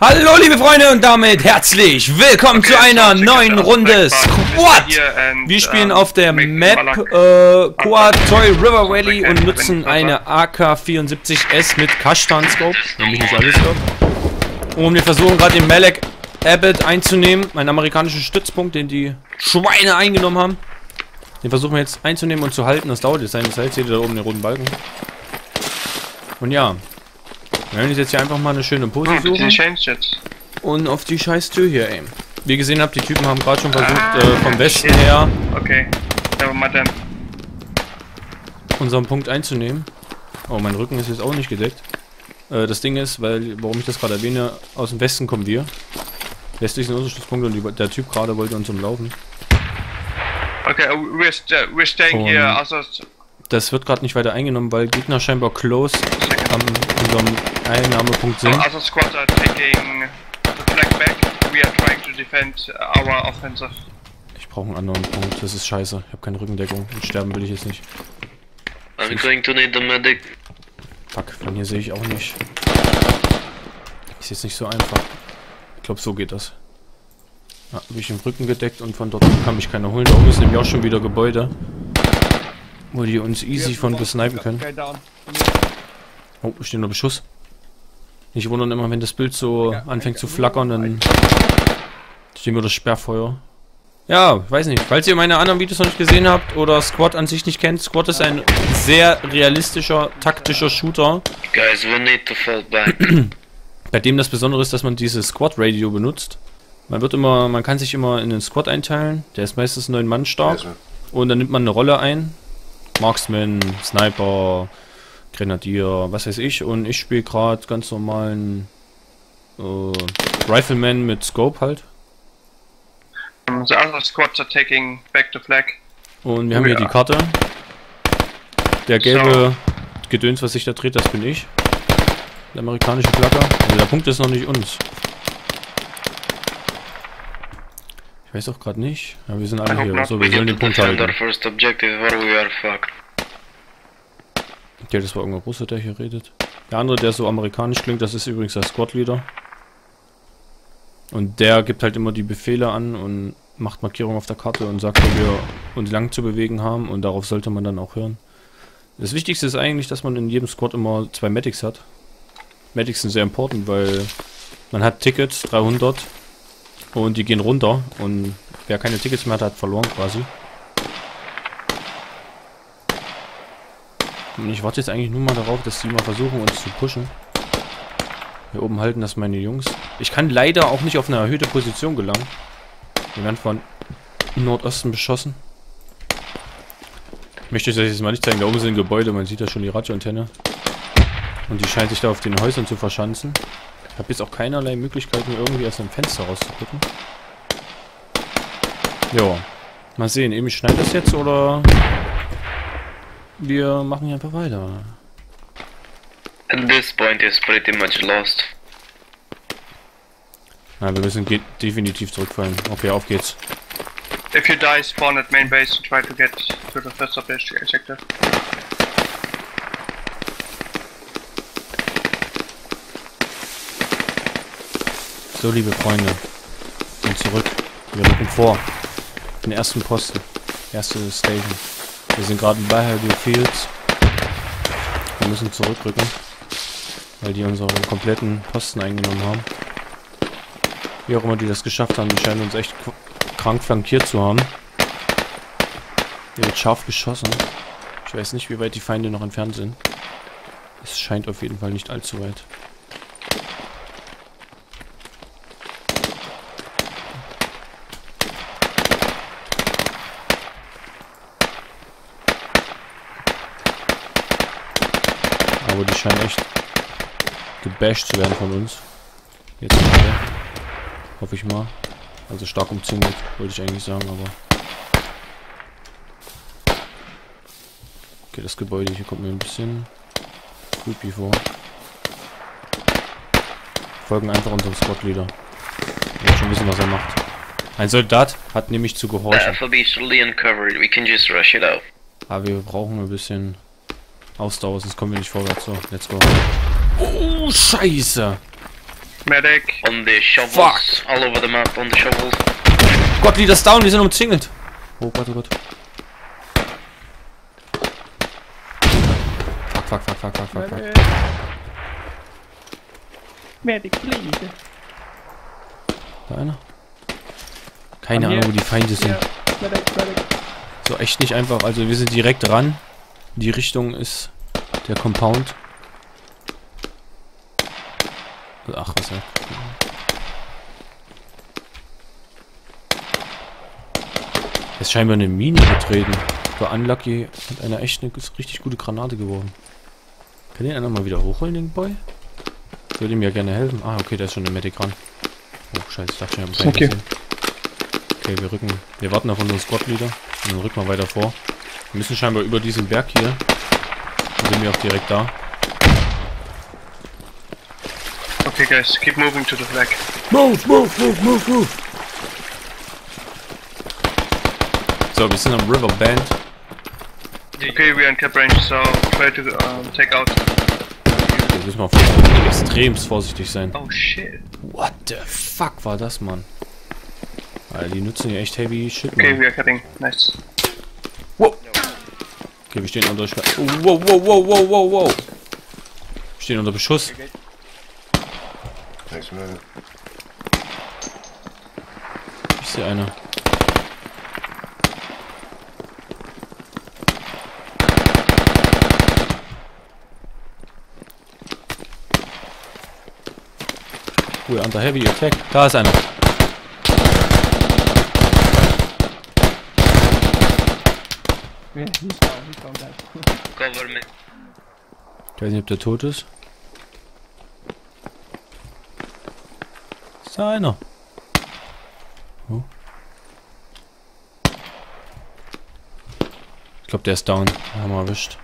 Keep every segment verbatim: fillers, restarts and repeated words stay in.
Hallo liebe Freunde und damit herzlich willkommen okay, zu einer neuen Runde Squad! Wir spielen um, auf der Map äh, Quad Toy River Valley und nutzen eine A K vierundsiebzig S mit Kashtan Scope. Und wir versuchen gerade den Malek Abbott einzunehmen, einen amerikanischen Stützpunkt, den die Schweine eingenommen haben. Den versuchen wir jetzt einzunehmen und zu halten. Das dauert jetzt eine Zeit. Seht ihr da oben den roten Balken? Und ja, wir werden jetzt hier einfach mal eine schöne Pose suchen und auf die scheiß Tür hier aimen. Wie ihr gesehen habt, die Typen haben gerade schon versucht, ah, äh, vom Westen shit. her okay. unseren Punkt einzunehmen. Oh, mein Rücken ist jetzt auch nicht gedeckt. Äh, das Ding ist, weil, warum ich das gerade erwähne, aus dem Westen kommen wir. Westlich sind unsere Stützpunkte und der Typ gerade wollte uns umlaufen. Okay, we're, st we're staying und here. Also das wird gerade nicht weiter eingenommen, weil Gegner scheinbar close am unserem Einnahmepunkt sind. Also Squad are taking the flag back. We are trying to defend our offensive. Ich brauche einen anderen Punkt, das ist scheiße. Ich habe keine Rückendeckung und sterben will ich jetzt nicht. I'm going to need the medic. Fuck, von hier sehe ich auch nicht. Ist jetzt nicht so einfach. Ich glaube, so geht das. Ah, bin ich im Rücken gedeckt und von dort kann mich keiner holen. Da oben ist nämlich auch schon wieder Gebäude, wo die uns easy von besnipen können. Oh, ich stehe nur Beschuss. Ich wundere immer, wenn das Bild so anfängt zu flackern, dann stehen wir das Sperrfeuer. Ja, weiß nicht. Falls ihr meine anderen Videos noch nicht gesehen habt oder Squad an sich nicht kennt, Squad ist ein sehr realistischer, taktischer Shooter. Guys, we need to fall back. Bei dem das Besondere ist, dass man dieses Squad-Radio benutzt. Man wird immer, man kann sich immer in den Squad einteilen. Der ist meistens neun Mann stark. Und dann nimmt man eine Rolle ein. Marksman, Sniper, Grenadier, was weiß ich. Und ich spiele gerade ganz normalen äh, Rifleman mit Scope halt. The other squads are taking back the flag. Und wir haben hier die Karte. Der gelbe Gedöns, was sich da dreht, das bin ich. Der amerikanische Flagge. Also der Punkt ist noch nicht uns. Ich weiß auch gerade nicht. Ja, wir sind alle hier. So, wir sollen den Punkt halten. Okay, das war irgendein Russe, der hier redet. Der andere, der so amerikanisch klingt, das ist übrigens der Squad-Leader. Und der gibt halt immer die Befehle an und macht Markierungen auf der Karte und sagt, wo wir uns lang zu bewegen haben. Und darauf sollte man dann auch hören. Das Wichtigste ist eigentlich, dass man in jedem Squad immer zwei Medics hat. Medics sind sehr important, weil man hat Tickets, dreihundert. Und die gehen runter und wer keine Tickets mehr hat, hat verloren quasi. Und ich warte jetzt eigentlich nur mal darauf, dass die mal versuchen uns zu pushen. Hier oben halten das meine Jungs. Ich kann leider auch nicht auf eine erhöhte Position gelangen. Wir werden von Nordosten beschossen. Ich möchte euch das jetzt mal nicht zeigen. Da oben sind Gebäude, man sieht da schon die Radioantenne. Und die scheint sich da auf den Häusern zu verschanzen. Ich habe jetzt auch keinerlei Möglichkeiten, irgendwie aus dem Fenster rauszugucken. Ja, mal sehen. Eben schneit das jetzt oder wir machen hier einfach weiter. At this point is pretty much lost. Na, wir müssen definitiv zurückfallen. Okay, auf geht's. If you die, spawn at main base and try to get to the first objective sector. So, liebe Freunde, und zurück. Wir rücken vor. Den ersten Posten. Erste Station. Wir sind gerade bei Highview Fields. Wir müssen zurückrücken, weil die unseren kompletten Posten eingenommen haben. Wie auch immer die das geschafft haben, die scheinen uns echt krank flankiert zu haben. Hier wird scharf geschossen. Ich weiß nicht, wie weit die Feinde noch entfernt sind. Es scheint auf jeden Fall nicht allzu weit. Aber die scheinen echt gebasht zu werden von uns. Jetzt gerade. Hoffe ich mal. Also stark umzingelt, wollte ich eigentlich sagen, aber. Okay, das Gebäude hier kommt mir ein bisschen creepy vor. Folgen einfach unserem Squad-Leader. Ich will schon wissen, was er macht. Ein Soldat hat nämlich zu gehorchen. Aber wir brauchen ein bisschen Ausdauer, sonst kommen wir nicht vorwärts. So, let's go. Oh, scheiße. Medic on the shovels. Fuck. All over the map on the shovels. Gott, Leaders down, wir sind umzingelt. Oh Gott, oh Gott. Fuck, fuck, fuck, fuck, fuck, fuck. Medic, please. Da einer? Keine Ahnung, wo die Feinde sind. Yeah. Medic, medic. So, echt nicht einfach. Also, wir sind direkt ran. Die Richtung ist der Compound. Ach, was halt. Jetzt scheinbar eine Mine getreten. War unlucky, hat einer echt eine richtig gute Granate geworfen. Kann den einer mal wieder hochholen, den Boy? Ich würde ihm ja gerne helfen. Ah, okay, da ist schon eine Medic ran. Oh, scheiße, ich dachte schon, ich habe keinen gesehen. Okay, wir rücken. Wir warten auf unseren Squad-Leader. Und dann rücken wir weiter vor. Wir müssen scheinbar über diesen Berg hier. Dann sind wir auch direkt da. Okay, guys, keep moving to the flag. Move, move, move, move, move! So, wir sind am River Bend. Okay, we are in cap range, so try to um, take out. Da müssen wir vorsichtig, extremst vorsichtig sein. Oh shit. What the fuck war das, Mann? Alter, die nutzen hier echt heavy shit. Okay, Mann. We are cutting. Nice. Wow. Okay, wir stehen unter Beschuss. Wow, wow, wow, wow, wow, wow. Wir stehen unter Beschuss. Ich sehe einer. We're under heavy attack. Da ist einer. Ich weiß nicht, ob der tot ist. Ist da einer? Oh. Ich glaube, der ist down. Den haben wir erwischt.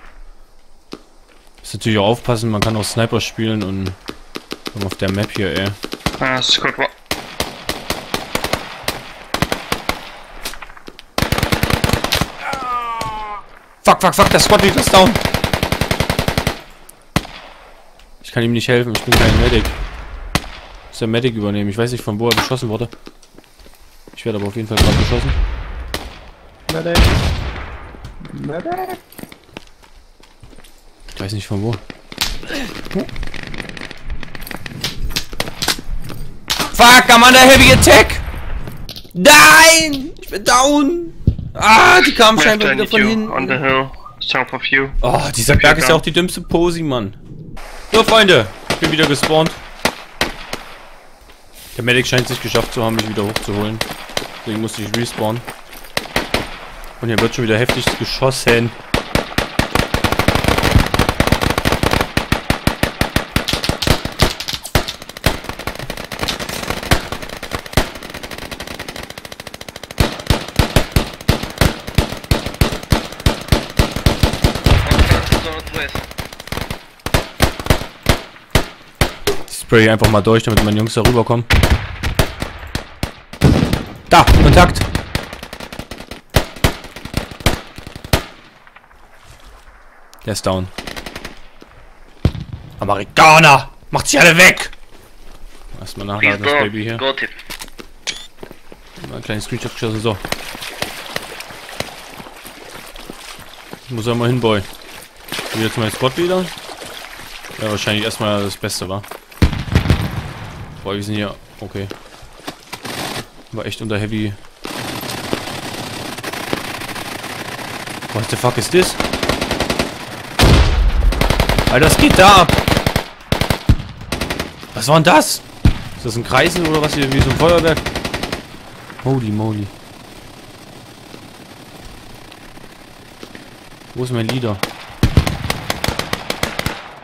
Muss natürlich auch aufpassen, man kann auch Sniper spielen und auf der Map hier, ey. Ah, uh, Squad. Fuck, fuck, fuck, der Squad Leader ist down. Ich kann ihm nicht helfen, ich bin kein Medic. Ich muss der Medic übernehmen, ich weiß nicht, von wo er beschossen wurde. Ich werde aber auf jeden Fall gerade beschossen. Medic. Medic. Ich weiß nicht, von wo. Hm? Fuck, I'm under heavy attack! Nein! Ich bin down! Ah, die kamen scheinbar wieder von hinten. On the hill, south of you. Oh, dieser Berg ist ja auch die dümmste Posi, Mann. So, Freunde, ich bin wieder gespawnt. Der Medic scheint es nicht geschafft zu haben, mich wieder hochzuholen. Deswegen musste ich respawnen. Und hier wird schon wieder heftig geschossen. Spray einfach mal durch, damit meine Jungs da rüberkommen. Da, Kontakt! Der ist down. Amerikaner! Macht sie alle weg! Erstmal nachladen, das Baby hier. Mal ein kleines Screenshot geschossen, so. Ich muss ja mal hin, Boy. Wieder zu meinem Spot wieder. Ja, wahrscheinlich erstmal das Beste war. Boah, wir sind hier. Okay. War echt unter heavy. What the fuck ist das? Alter, das geht da ab. Was war denn das? Ist das ein Kreisel oder was hier? Wie so ein Feuerwerk? Holy moly. Wo ist mein Leader?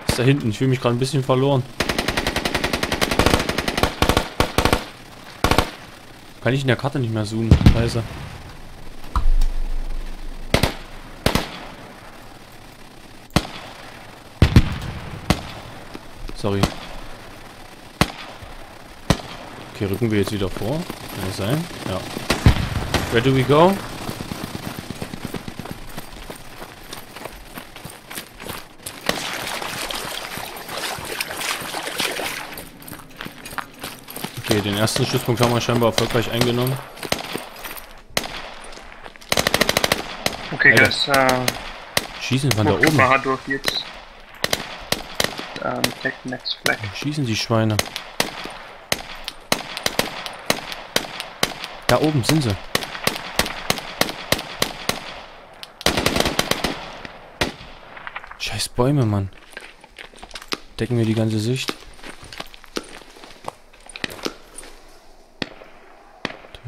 Ist da hinten. Ich fühle mich gerade ein bisschen verloren. Kann ich in der Karte nicht mehr zoomen, scheiße. Sorry. Okay, rücken wir jetzt wieder vor. Kann das sein? Ja. Where do we go? Okay, den ersten Stützpunkt haben wir scheinbar erfolgreich eingenommen. Okay, Alter. Das äh, Schießen von da oben. Durch jetzt. Ähm, next flag. Schießen die Schweine. Da oben sind sie. Scheiß Bäume, Mann. Decken wir die ganze Sicht.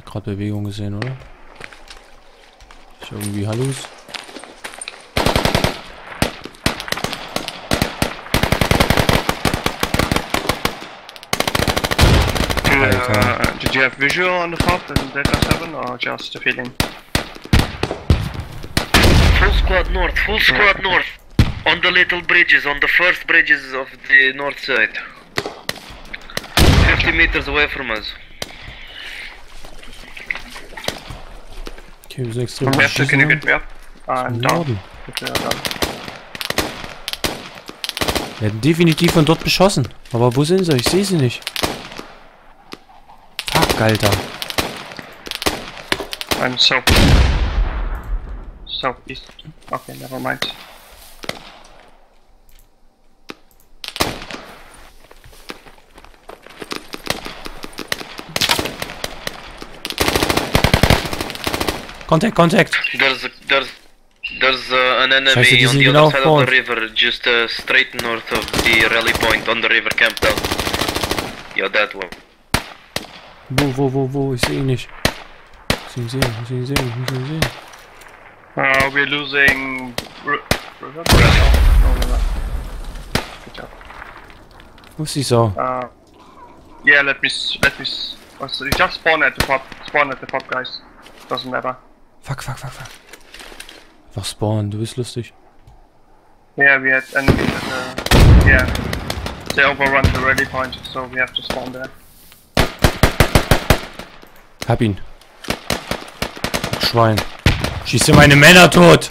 Ich habe gerade Bewegung gesehen, oder? Ich habe irgendwie Hallus. Alter. Uh, did you have visual on the top in Delta seven or just a feeling? Full squad north, full squad north. On the little bridges, on the first bridges of the north side. fifty meters away from us. Okay, wir sind extrem gut geschossen. Im Norden. Wir hätten definitiv von dort beschossen. Aber wo sind sie? Ich sehe sie nicht. Fuck, Alter. I'm south. Southeast. Okay, never mind. Contact, contact! There's, there's, there's uh, an enemy Scheiße, on the other genau side vor. Of the river, just uh, straight north of the rally point on the river camp down. Yeah, that one. Wo, wo, wo, wo? Ich sehe ihn nicht. Ich muss ihn sehen, ich muss ihn sehen, ich muss ihn sehen. Uh, we're losing... River? No, we're not. Good job. Wo ist die Sau? Uh, yeah, let me... Let me... Also, you just spawn at the pop, spawn at the pop, guys. Doesn't matter. Fuck, fuck, fuck, fuck. Einfach spawnen, du bist lustig. Yeah, we had enemies at the... Yeah. They overrun the rally point, so we have to spawn there. Hab ihn. Schwein. Schieß dir meine Männer tot!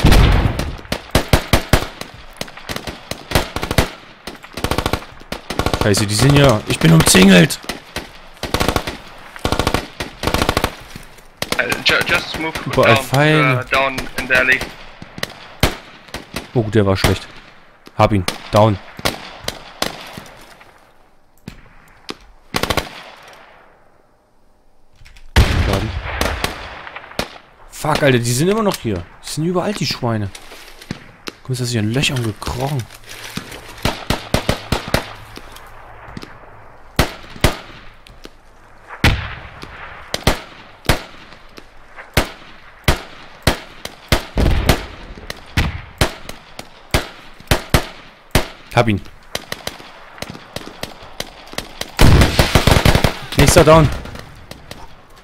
Scheiße, die sind ja... Ich bin umzingelt! Just move Überall down, Pfeile. Uh, down in the alley. Oh, der war schlecht. Hab ihn. Down. Laden. Fuck, Alter, die sind immer noch hier. Die sind überall, die Schweine. Guck mal, ist das hier in Löchern gekrochen. Hab ihn. Nächster down.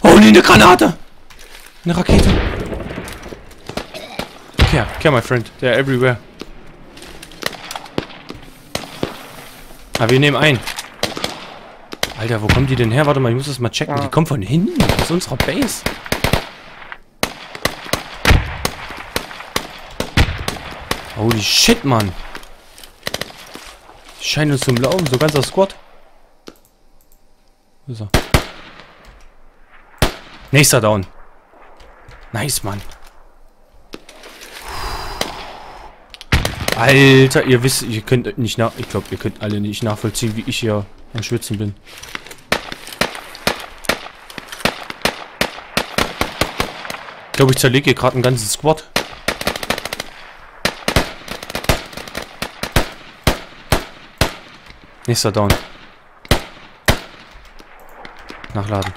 Oh ne, eine Granate! Eine Rakete. Care, care my friend. They are everywhere. Ah, wir nehmen ein. Alter, wo kommen die denn her? Warte mal, ich muss das mal checken. Die kommen von hinten, aus unserer Base. Holy shit, Mann. Scheint uns zum Laufen, so ganzer Squad. Wo ist er? Nächster down. Nice, Mann. Alter, ihr wisst, ihr könnt nicht nach... Ich glaube, ihr könnt alle nicht nachvollziehen, wie ich hier am Schwitzen bin. Ich glaube, ich zerlege hier gerade einen ganzen Squad. Nächster down. Nachladen.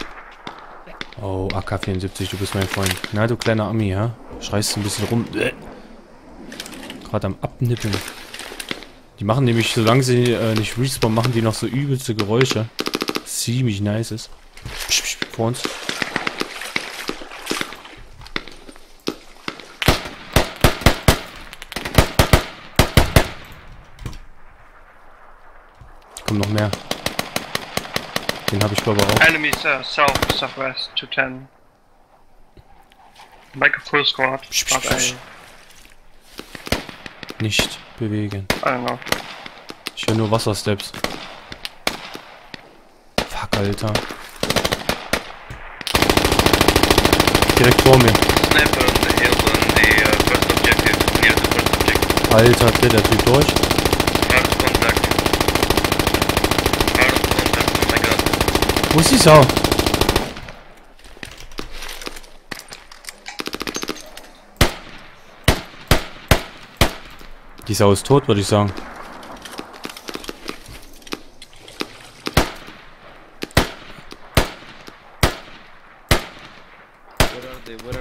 Oh, A K vierundsiebzig, du bist mein Freund. Na, du kleiner Ami, ja? Schreist ein bisschen rum. Gerade am Abnippeln. Die machen nämlich, solange sie äh, nicht respawn, machen die noch so übelste Geräusche. Ziemlich nice ist. Psch, psch, vor uns. Kommt noch mehr. Den habe ich glaube auch. Enemies uh, south, southwest to ten. Like a full squad. Psch, psch, psch. Nicht bewegen. I don't know. Ich höre nur Wassersteps. Fuck, Alter. direkt vor mir. Sniper on the hill on the uh, first objective, near the first objective. Alter, hat der Typ durch? Hard contact. Hard contact, oh my god. Wo ist die Sau? Die Sau ist tot, würde ich sagen.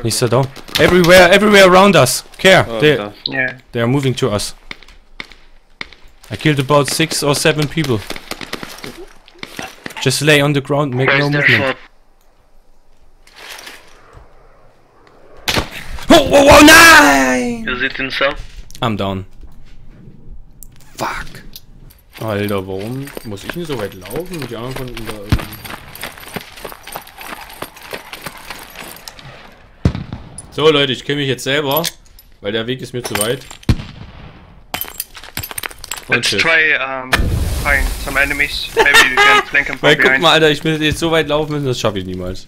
He's down. Everywhere, everywhere around us. Care. Oh, they, yeah. they are moving to us. I killed about six or seven people. Just lay on the ground, make Where's no movement. Oh, oh, oh, nein! Is it in cell? I'm down. Fuck. Alter, warum muss ich denn so weit laufen? Die anderen konnten da irgendwie... So Leute, ich kill mich jetzt selber, weil der Weg ist mir zu weit. Let's try um, find some enemies. Maybe we can flank them from behind. Weil guck mal, Alter, ich will jetzt so weit laufen müssen, das schaffe ich niemals.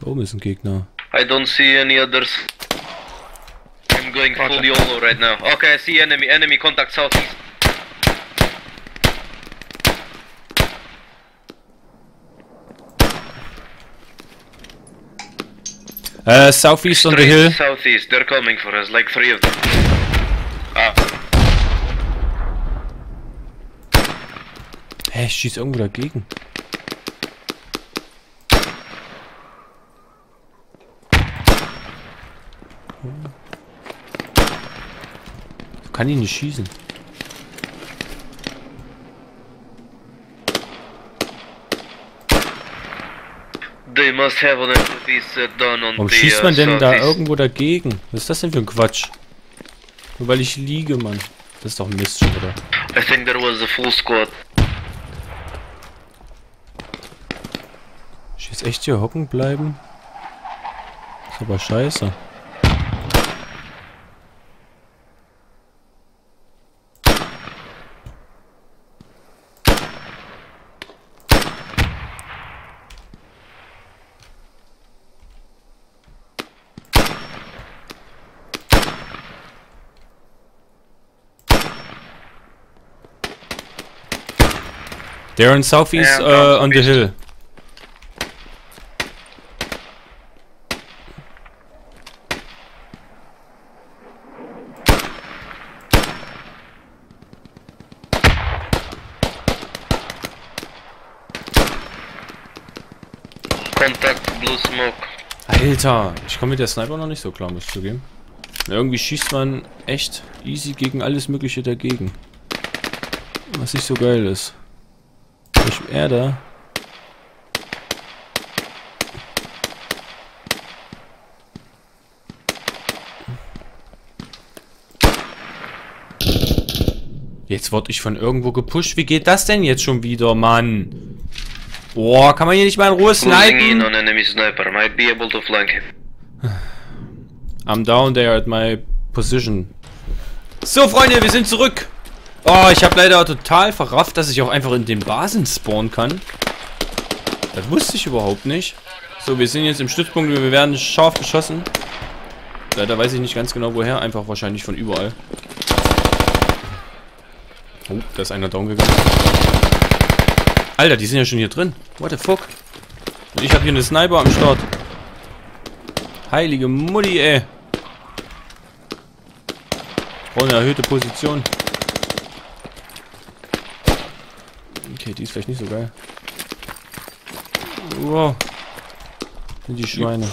Da oben ist ein Gegner. I don't see any others. I'm going full YOLO right now. Okay, I see enemy, enemy contact southeast. Uh, southeast on the hill. Southeast, they're coming for us, like three of them. Ah. Hä, ich schieß irgendwo dagegen. Ich kann ihn nicht schießen. Warum schießt man denn da irgendwo dagegen? Was ist das denn für ein Quatsch? Nur weil ich liege, Mann. Das ist doch Mist, oder? I think there was a full squad. Ich will jetzt echt hier hocken bleiben? Ist aber scheiße. They're in southeast uh, on the hill. Contact blue smoke. Alter, ich komme mit der Sniper noch nicht so klar, muss ich zugeben. Irgendwie schießt man echt easy gegen alles Mögliche dagegen. Was nicht so geil ist. Erde. Jetzt wurde ich von irgendwo gepusht. Wie geht das denn jetzt schon wieder, Mann? Boah, kann man hier nicht mal in Ruhe snipen? I'm down there at my position. So, Freunde, wir sind zurück. Oh, ich habe leider total verrafft, dass ich auch einfach in den Basen spawnen kann. Das wusste ich überhaupt nicht. So, wir sind jetzt im Stützpunkt, wir werden scharf geschossen. Leider weiß ich nicht ganz genau woher, einfach wahrscheinlich von überall. Oh, da ist einer down gegangen. Alter, die sind ja schon hier drin. What the fuck? Und ich habe hier eine Sniper am Start. Heilige Mutti, ey. Ich brauche eine erhöhte Position. Okay, die ist vielleicht nicht so geil. Wow. Sind die Schweine.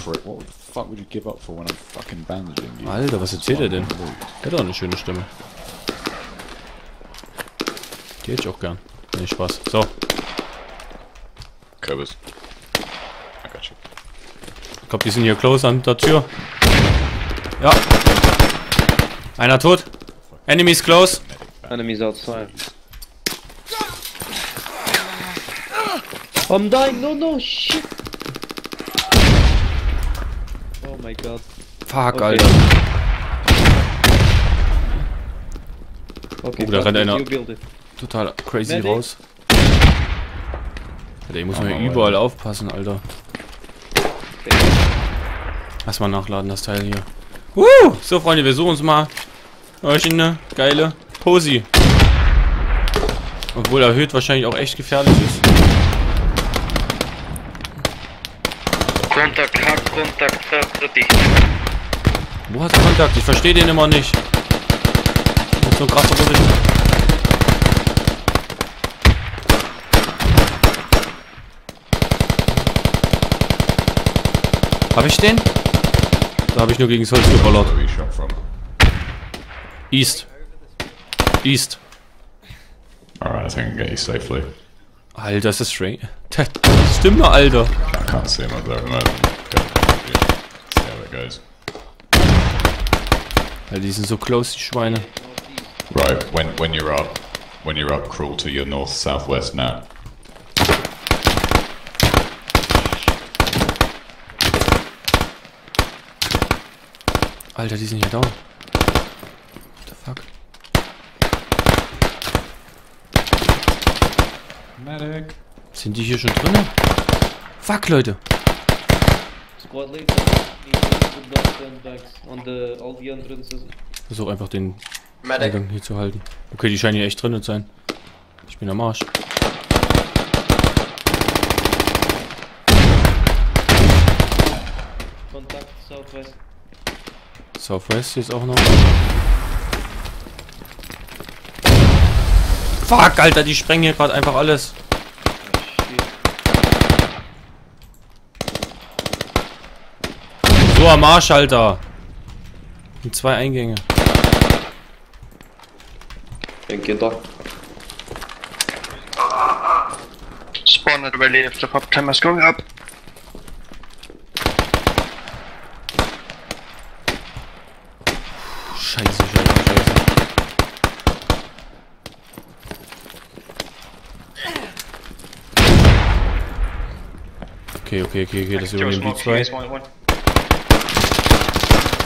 Alter, was erzählt er denn? Der hat auch eine schöne Stimme. Die hätte ich auch gern. Nee, Spaß. So. Kürbis. Ich glaube, die sind hier close an der Tür. Ja. Einer tot. Enemies close. Enemies outside. I'm dying, no, no, shit! Oh my god. Fuck, okay. Alter. Okay, oh, da rennt einer total crazy Medic. Raus. Alter, ich muss oh, mir überall Alter. Aufpassen, Alter. Okay. Lass mal nachladen, das Teil hier. Uh, so, Freunde, wir suchen uns mal euch eine geile Posi. Obwohl erhöht wahrscheinlich auch echt gefährlich ist. Kontakt, hab Kontakt, fertig. Wo hast du Kontakt? Ich verstehe den immer nicht. Das ist so krass, was ich... Hab ich den? Da habe ich nur gegen das Holz geballert. East. East. Alright, I think I can get you safely. Alter, das ist strange. Das stimmt, Alter. I can't see him up there at the moment. See how it goes. Alter, die sind so close, die Schweine. Right, when, when you're up, when you're up, crawl to your north southwest now. Alter, die sind hier down. What the fuck? Medic. Sind die hier schon drin? Fuck, Leute. Versuch einfach den Eingang hier zu halten. Okay, die scheinen hier echt drin zu sein. Ich bin am Arsch. Kontakt Southwest. Southwest jetzt auch noch. Fuck, Alter, die sprengen hier gerade einfach alles. So am Arsch, Alter. Und zwei Eingänge. Geht doch. Spawn hat überlebt, der Pop Timer ist going up. Scheiße, Scheiße, Scheiße. Okay, okay, okay, okay, das übernehmen die zwei.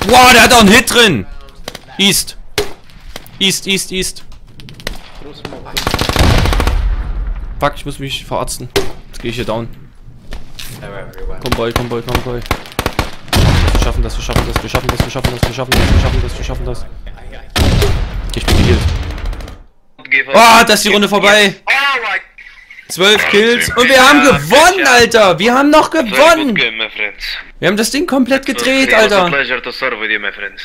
Wow, der hat auch einen Hit drin! East! East, East, East! Fuck, ich muss mich verarzten. Jetzt gehe ich hier down. Komm, Boy, komm, Boy, komm, Boy. Wir schaffen das, wir schaffen das, wir schaffen das, wir schaffen das, wir schaffen das, wir schaffen das, wir schaffen das. Ich bin geheilt. Ah, das ist die Runde vorbei. zwölf Kills und wir haben gewonnen, Alter. Wir haben noch gewonnen. Wir haben das Ding komplett gedreht, Alter.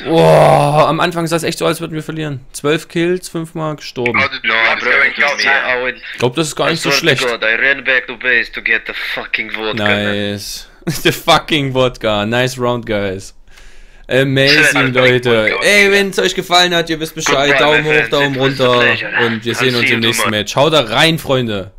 Boah, am Anfang sah es echt so, als würden wir verlieren. zwölf Kills, fünfmal gestorben. Ich glaube, das ist gar nicht so schlecht. Nice. The fucking Vodka. Nice round, guys. Amazing, Leute. Ey, wenn es euch gefallen hat, ihr wisst Bescheid. Daumen hoch, Daumen runter. Und wir sehen uns im nächsten Match. Haut da rein, Freunde.